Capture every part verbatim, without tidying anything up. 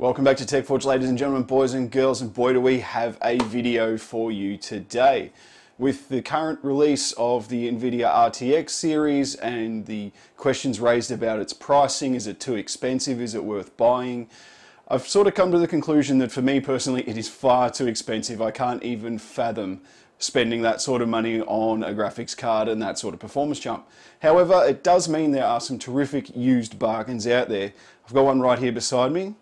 Welcome back to TechForge, ladies and gentlemen, boys and girls, and boy do we have a video for you today. With the current release of the NVIDIA R T X series and the questions raised about its pricing, is it too expensive, is it worth buying? I've sort of come to the conclusion that for me personally it is far too expensive. I can't even fathom spending that sort of money on a graphics card and that sort of performance jump. However, it does mean there are some terrific used bargains out there. I've got one right here beside me.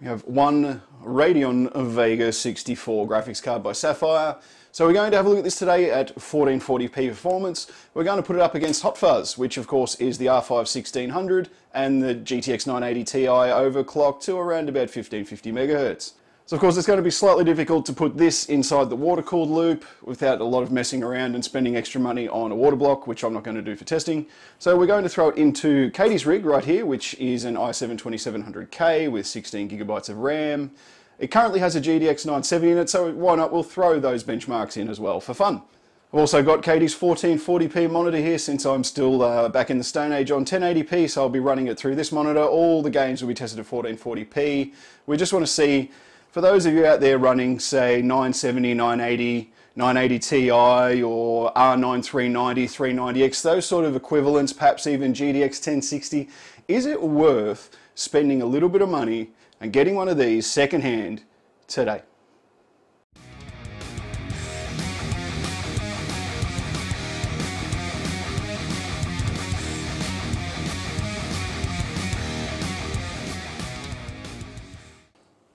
We have one Radeon Vega sixty-four graphics card by Sapphire. So we're going to have a look at this today at fourteen forty p performance. We're going to put it up against Hot Fuzz, which of course is the R five sixteen hundred and the G T X nine eighty Ti overclocked to around about fifteen fifty megahertz. So of course it's going to be slightly difficult to put this inside the water-cooled loop without a lot of messing around and spending extra money on a water block, which I'm not going to do for testing. So we're going to throw it into Katie's rig right here, which is an i seven twenty-seven hundred K with sixteen gigabytes of RAM. It currently has a G T X nine seventy in it, so why not? We'll throw those benchmarks in as well for fun. I've also got Katie's fourteen forty p monitor here, since I'm still uh, back in the Stone Age on ten eighty p, so I'll be running it through this monitor. All the games will be tested at fourteen forty p. We just want to see, for those of you out there running, say, nine seventy, nine eighty, nine eighty Ti, or R nine three ninety, three ninety X, those sort of equivalents, perhaps even G T X ten sixty, is it worth spending a little bit of money and getting one of these secondhand today?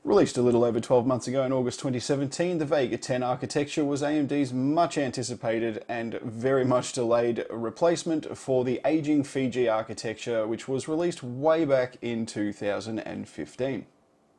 Released a little over twelve months ago in August twenty seventeen, the Vega ten architecture was A M D's much anticipated and very much delayed replacement for the aging Fiji architecture, which was released way back in two thousand fifteen.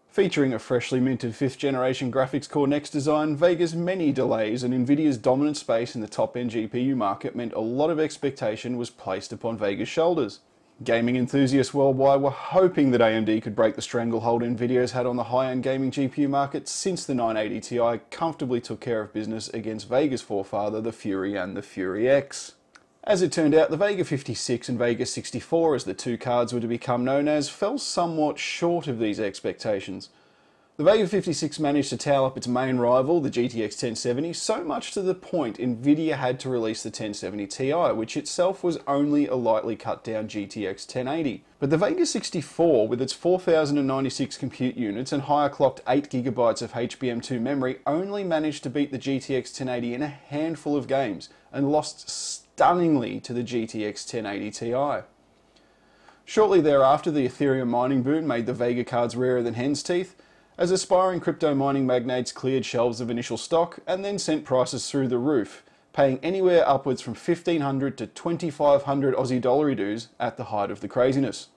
Featuring a freshly minted fifth generation Graphics Core Next design, Vega's many delays and NVIDIA's dominant space in the top-end G P U market meant a lot of expectation was placed upon Vega's shoulders. Gaming enthusiasts worldwide were hoping that A M D could break the stranglehold NVIDIA's had on the high-end gaming G P U market, since the nine eighty Ti comfortably took care of business against Vega's forefather, the Fury and the Fury X. As it turned out, the Vega fifty-six and Vega sixty-four, as the two cards were to become known as, fell somewhat short of these expectations. The Vega fifty-six managed to towel up its main rival, the G T X ten seventy, so much to the point NVIDIA had to release the ten seventy Ti, which itself was only a lightly cut down G T X ten eighty. But the Vega sixty-four, with its four thousand ninety-six compute units and higher clocked eight gigabytes of H B M two memory, only managed to beat the G T X ten eighty in a handful of games, and lost stunningly to the G T X ten eighty Ti. Shortly thereafter, the Ethereum mining boom made the Vega cards rarer than hen's teeth, as aspiring crypto mining magnates cleared shelves of initial stock and then sent prices through the roof, paying anywhere upwards from fifteen hundred to twenty-five hundred Aussie dollary dues at the height of the craziness.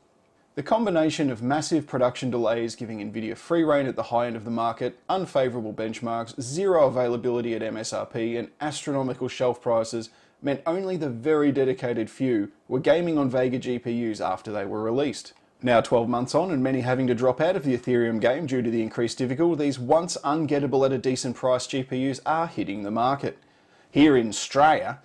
The combination of massive production delays giving NVIDIA free rein at the high end of the market, unfavourable benchmarks, zero availability at M S R P and astronomical shelf prices meant only the very dedicated few were gaming on Vega G P Us after they were released. Now twelve months on, and many having to drop out of the Ethereum game due to the increased difficulty, these once ungettable at a decent price G P Us are hitting the market. Here in Australia,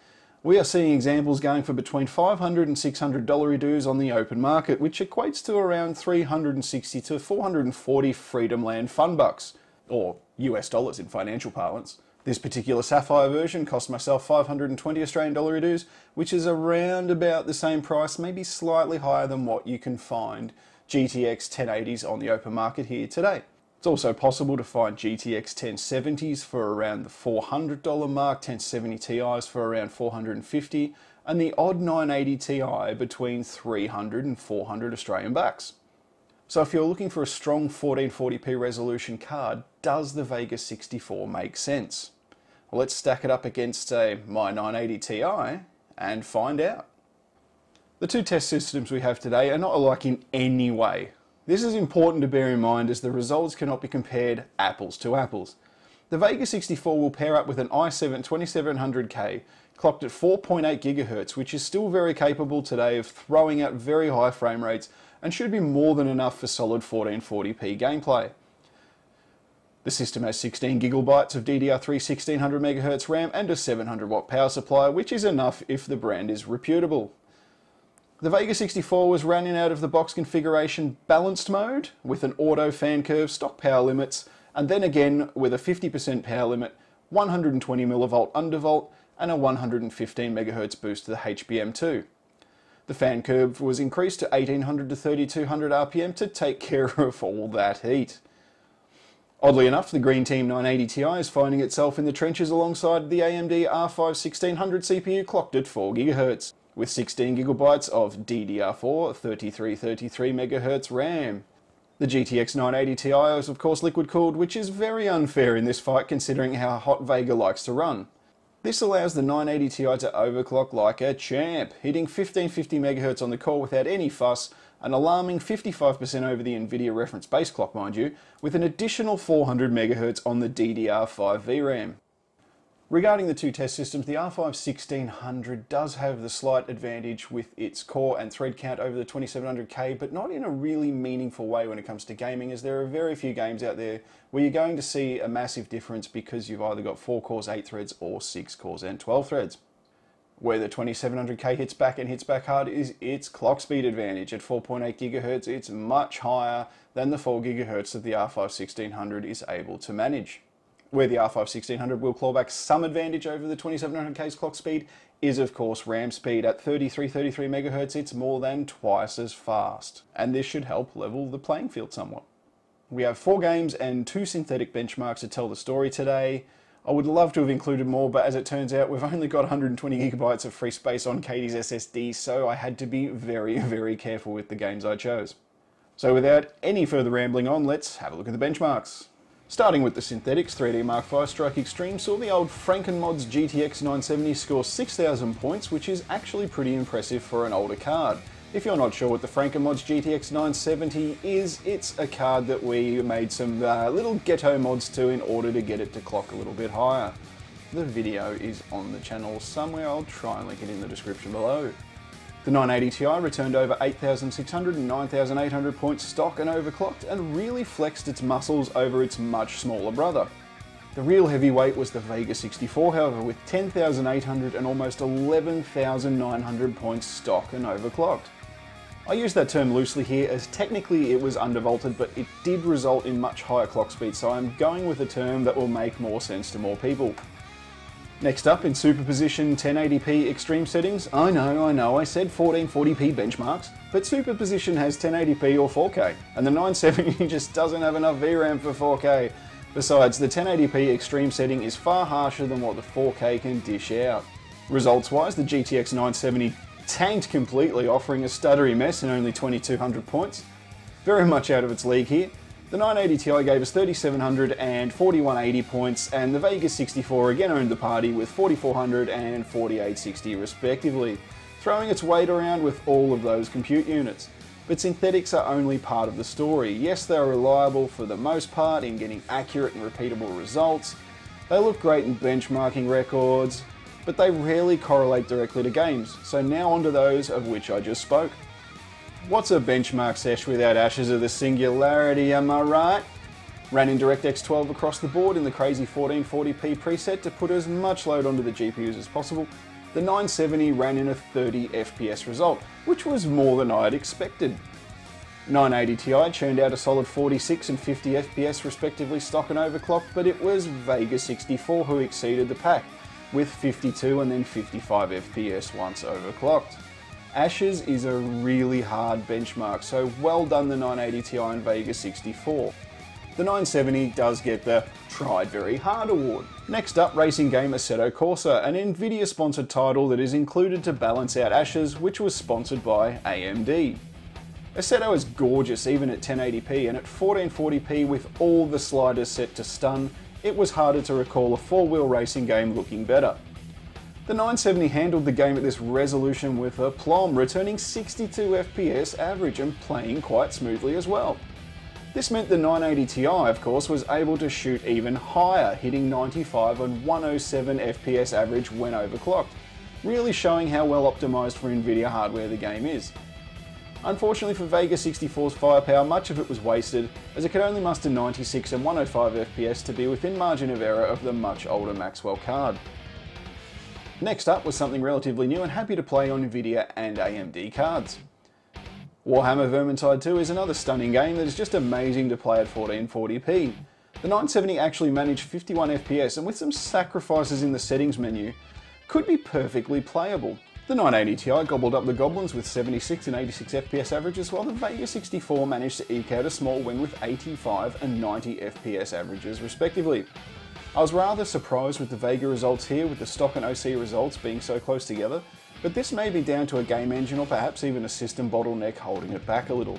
we are seeing examples going for between five hundred and six hundred dollary dues on the open market, which equates to around three hundred sixty to four hundred forty Freedomland fun bucks, or U S dollars in financial parlance. This particular Sapphire version cost myself five hundred twenty Australian dollary dues, which is around about the same price, maybe slightly higher than what you can find G T X ten eighties on the open market here today. It's also possible to find G T X ten seventies for around the four hundred dollar mark, ten seventy Ti's for around four hundred fifty, and the odd nine eighty Ti between three hundred and four hundred Australian bucks. So if you're looking for a strong fourteen forty p resolution card, does the Vega sixty-four make sense? Let's stack it up against, say, my nine eighty Ti and find out. The two test systems we have today are not alike in any way. This is important to bear in mind, as the results cannot be compared apples to apples. The Vega sixty-four will pair up with an i seven twenty-seven hundred K clocked at four point eight gigahertz, which is still very capable today of throwing out very high frame rates and should be more than enough for solid fourteen forty p gameplay. The system has sixteen gigabytes of D D R three sixteen hundred megahertz RAM and a seven hundred watt power supply, which is enough if the brand is reputable. The Vega sixty-four was running out of the box configuration balanced mode with an auto fan curve, stock power limits, and then again with a fifty percent power limit, one hundred twenty millivolt undervolt, and a one hundred fifteen megahertz boost to the H B M two. The fan curve was increased to eighteen hundred to thirty-two hundred R P M to take care of all that heat. Oddly enough, the Green Team nine eighty Ti is finding itself in the trenches alongside the A M D R five sixteen hundred C P U clocked at four gigahertz, with sixteen gigabytes of D D R four thirty-three thirty-three megahertz RAM. The G T X nine eighty Ti is of course liquid cooled, which is very unfair in this fight considering how hot Vega likes to run. This allows the nine eighty Ti to overclock like a champ, hitting fifteen fifty megahertz on the core without any fuss, an alarming fifty-five percent over the NVIDIA reference base clock, mind you, with an additional four hundred megahertz on the D D R five V RAM. Regarding the two test systems, the R five sixteen hundred does have the slight advantage with its core and thread count over the twenty-seven hundred K, but not in a really meaningful way when it comes to gaming, as there are very few games out there where you're going to see a massive difference because you've either got four cores, eight threads, or six cores and twelve threads. Where the twenty-seven hundred K hits back and hits back hard is its clock speed advantage. At four point eight gigahertz, it's much higher than the four gigahertz that the R five sixteen hundred is able to manage. Where the R five sixteen hundred will claw back some advantage over the twenty-seven hundred K's clock speed is of course RAM speed. At thirty-three thirty-three megahertz, it's more than twice as fast, and this should help level the playing field somewhat. We have four games and two synthetic benchmarks to tell the story today. I would love to have included more, but as it turns out, we've only got one hundred twenty gigabytes of free space on Katie's S S D, so I had to be very, very careful with the games I chose. So without any further rambling on, let's have a look at the benchmarks. Starting with the synthetics, three D Mark Firestrike Extreme saw the old FrankenMods G T X nine seventy score six thousand points, which is actually pretty impressive for an older card. If you're not sure what the FrankenMods G T X nine seventy is, it's a card that we made some uh, little ghetto mods to in order to get it to clock a little bit higher. The video is on the channel somewhere, I'll try and link it in the description below. The nine eighty Ti returned over eight thousand six hundred and nine thousand eight hundred points stock and overclocked, and really flexed its muscles over its much smaller brother. The real heavyweight was the Vega sixty-four, however, with ten thousand eight hundred and almost eleven thousand nine hundred points stock and overclocked. I use that term loosely here as technically it was undervolted, but it did result in much higher clock speed, so I'm going with a term that will make more sense to more people. Next up, in Superposition ten eighty P extreme settings, I know, I know, I said fourteen forty P benchmarks, but Superposition has ten eighty P or four K, and the nine seventy just doesn't have enough V RAM for four K. Besides, the ten eighty P extreme setting is far harsher than what the four K can dish out. Results-wise, the G T X nine seventy tanked completely, offering a stuttery mess and only twenty-two hundred points. Very much out of its league here. The nine eighty Ti gave us thirty-seven hundred and forty-one eighty points, and the Vega sixty-four again owned the party with forty-four hundred and forty-eight sixty respectively, throwing its weight around with all of those compute units. But synthetics are only part of the story. Yes, they are reliable for the most part in getting accurate and repeatable results, they look great in benchmarking records, but they rarely correlate directly to games, so now onto those of which I just spoke. What's a benchmark sesh without Ashes of the Singularity, am I right? Ran in DirectX twelve across the board in the crazy fourteen forty P preset to put as much load onto the G P Us as possible. The nine seventy ran in a thirty F P S result, which was more than I had expected. nine eighty Ti churned out a solid forty-six and fifty F P S respectively stock and overclocked, but it was Vega sixty-four who exceeded the pack, with fifty-two and then fifty-five F P S once overclocked. Ashes is a really hard benchmark, so well done the nine eighty Ti and Vega sixty-four. The nine seventy does get the Tried Very Hard award. Next up, racing game Assetto Corsa, an NVIDIA sponsored title that is included to balance out Ashes, which was sponsored by A M D. Assetto is gorgeous even at ten eighty P, and at fourteen forty P with all the sliders set to stun, it was harder to recall a four-wheel racing game looking better. The nine seventy handled the game at this resolution with aplomb, returning sixty-two F P S average and playing quite smoothly as well. This meant the nine eighty Ti, of course, was able to shoot even higher, hitting ninety-five and one oh seven F P S average when overclocked, really showing how well optimized for NVIDIA hardware the game is. Unfortunately for Vega sixty-four's firepower, much of it was wasted, as it could only muster ninety-six and one oh five F P S to be within margin of error of the much older Maxwell card. Next up was something relatively new and happy to play on NVIDIA and A M D cards. Warhammer Vermintide two is another stunning game that is just amazing to play at fourteen forty p. The nine seventy actually managed fifty-one F P S, and with some sacrifices in the settings menu, could be perfectly playable. The nine eighty Ti gobbled up the goblins with seventy-six and eighty-six F P S averages, while the Vega sixty-four managed to eke out a small win with eighty-five and ninety F P S averages respectively. I was rather surprised with the Vega results here, with the stock and O C results being so close together, but this may be down to a game engine or perhaps even a system bottleneck holding it back a little.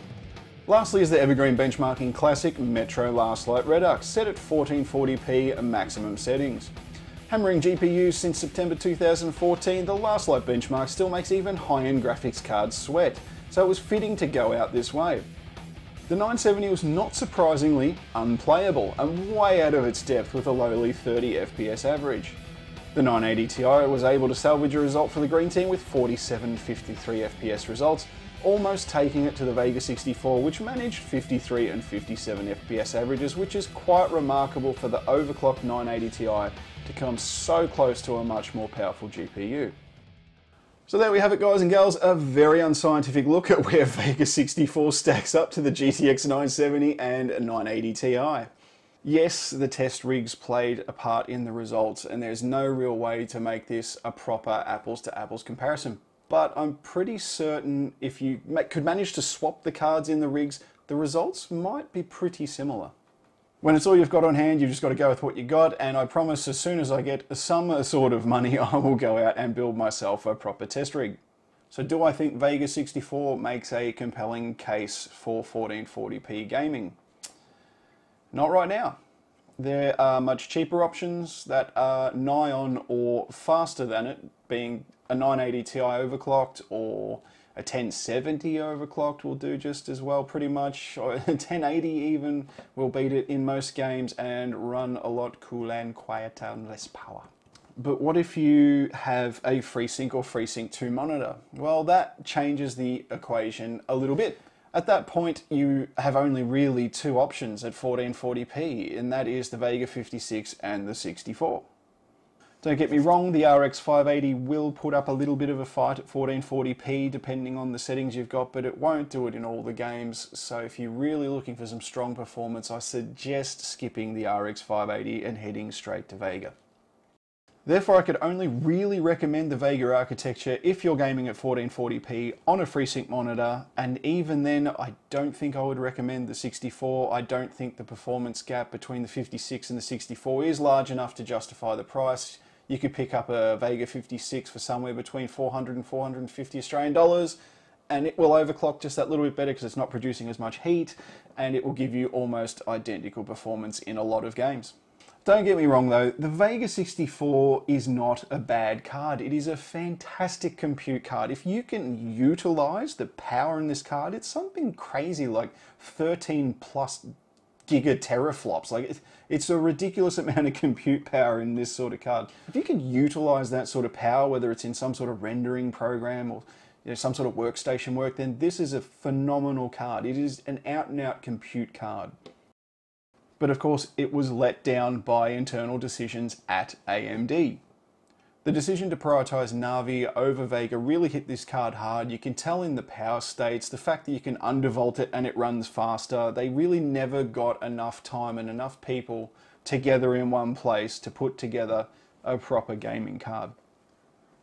Lastly is the evergreen benchmarking classic Metro Last Light Redux, set at fourteen forty p maximum settings. Hammering G P Us since September two thousand fourteen, the Last Light benchmark still makes even high-end graphics cards sweat, so it was fitting to go out this way. The nine seventy was not surprisingly unplayable and way out of its depth with a lowly thirty F P S average. The nine eighty Ti was able to salvage a result for the green team with forty-seven and fifty-three F P S results, almost taking it to the Vega sixty-four, which managed fifty-three and fifty-seven F P S averages, which is quite remarkable for the overclocked nine eighty Ti to come so close to a much more powerful G P U. So there we have it, guys and girls, a very unscientific look at where Vega sixty-four stacks up to the G T X nine seventy and nine eighty Ti. Yes, the test rigs played a part in the results, and there's no real way to make this a proper apples to apples comparison. But I'm pretty certain if you could manage to swap the cards in the rigs, the results might be pretty similar. When it's all you've got on hand, you've just got to go with what you got, and I promise as soon as I get some sort of money, I will go out and build myself a proper test rig. So do I think Vega sixty-four makes a compelling case for fourteen forty p gaming? Not right now. There are much cheaper options that are nigh on or faster than it, being a nine eighty Ti overclocked or a ten seventy overclocked will do just as well pretty much, or a ten eighty even will beat it in most games and run a lot cooler and quieter and less power. But what if you have a FreeSync or FreeSync two monitor? Well, that changes the equation a little bit. At that point, you have only really two options at fourteen forty p, and that is the Vega fifty-six and the sixty-four. Don't get me wrong, the R X five eighty will put up a little bit of a fight at fourteen forty p depending on the settings you've got, but it won't do it in all the games, so if you're really looking for some strong performance, I suggest skipping the R X five eighty and heading straight to Vega. Therefore, I could only really recommend the Vega architecture if you're gaming at fourteen forty p on a FreeSync monitor, and even then I don't think I would recommend the sixty-four. I don't think the performance gap between the fifty-six and the sixty-four is large enough to justify the price. You could pick up a Vega fifty-six for somewhere between four hundred and four hundred fifty Australian dollars, and it will overclock just that little bit better because it's not producing as much heat, and it will give you almost identical performance in a lot of games. Don't get me wrong though, the Vega sixty-four is not a bad card. It is a fantastic compute card. If you can utilize the power in this card, it's something crazy like thirteen plus giga teraflops. Like it's a ridiculous amount of compute power in this sort of card. If you can utilize that sort of power, whether it's in some sort of rendering program or you know, some sort of workstation work, then this is a phenomenal card. It is an out and out compute card. But of course it was let down by internal decisions at A M D. The decision to prioritize Navi over Vega really hit this card hard. You can tell in the power states, the fact that you can undervolt it and it runs faster. They really never got enough time and enough people together in one place to put together a proper gaming card.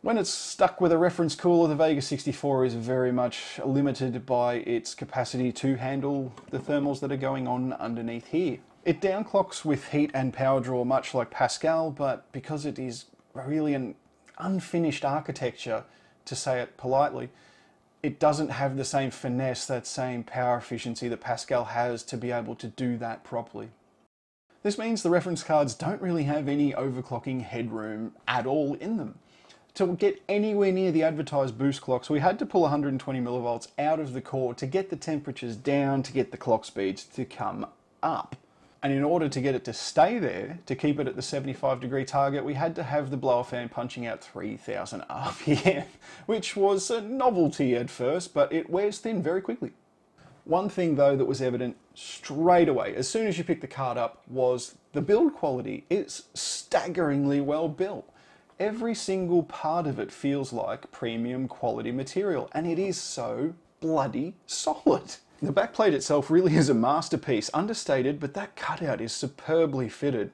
When it's stuck with a reference cooler, the Vega sixty-four is very much limited by its capacity to handle the thermals that are going on underneath here. It downclocks with heat and power draw much like Pascal, but because it is really an unfinished architecture, to say it politely, it doesn't have the same finesse, that same power efficiency that Pascal has to be able to do that properly. This means the reference cards don't really have any overclocking headroom at all in them. To get anywhere near the advertised boost clocks, we had to pull one hundred twenty millivolts out of the core to get the temperatures down, to get the clock speeds to come up. And in order to get it to stay there, to keep it at the seventy-five degree target, we had to have the blower fan punching out three thousand R P M, which was a novelty at first, but it wears thin very quickly. One thing though that was evident straight away, as soon as you picked the card up, was the build quality. It's staggeringly well built. Every single part of it feels like premium quality material, and it is so bloody solid. The backplate itself really is a masterpiece, understated, but that cutout is superbly fitted.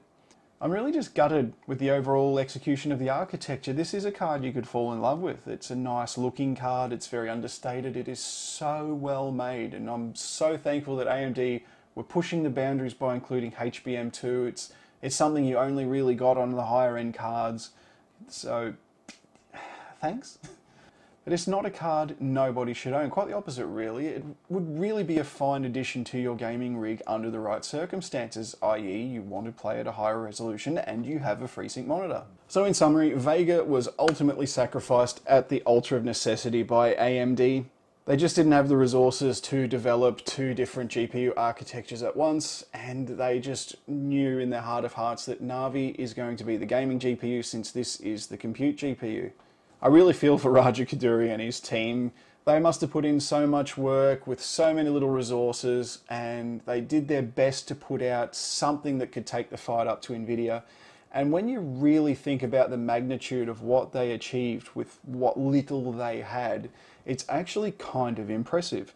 I'm really just gutted with the overall execution of the architecture. This is a card you could fall in love with. It's a nice looking card, it's very understated, it is so well made, and I'm so thankful that A M D were pushing the boundaries by including H B M two. It's, it's something you only really got on the higher end cards, so thanks. But it's not a card nobody should own, quite the opposite really. It would really be a fine addition to your gaming rig under the right circumstances, that is you want to play at a higher resolution and you have a FreeSync monitor. So in summary, Vega was ultimately sacrificed at the altar of necessity by A M D. They just didn't have the resources to develop two different G P U architectures at once, and they just knew in their heart of hearts that Navi is going to be the gaming G P U since this is the compute G P U. I really feel for Raja Koduri and his team. They must have put in so much work with so many little resources, and they did their best to put out something that could take the fight up to NVIDIA. And when you really think about the magnitude of what they achieved with what little they had, it's actually kind of impressive.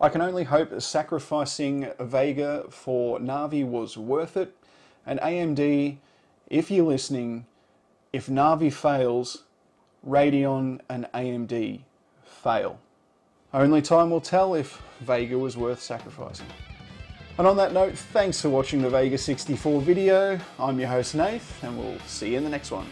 I can only hope that sacrificing Vega for Navi was worth it. And A M D, if you're listening, if Navi fails, Radeon and A M D fail. Only time will tell if Vega was worth sacrificing. And on that note, thanks for watching the Vega sixty-four video. I'm your host Nate, and we'll see you in the next one.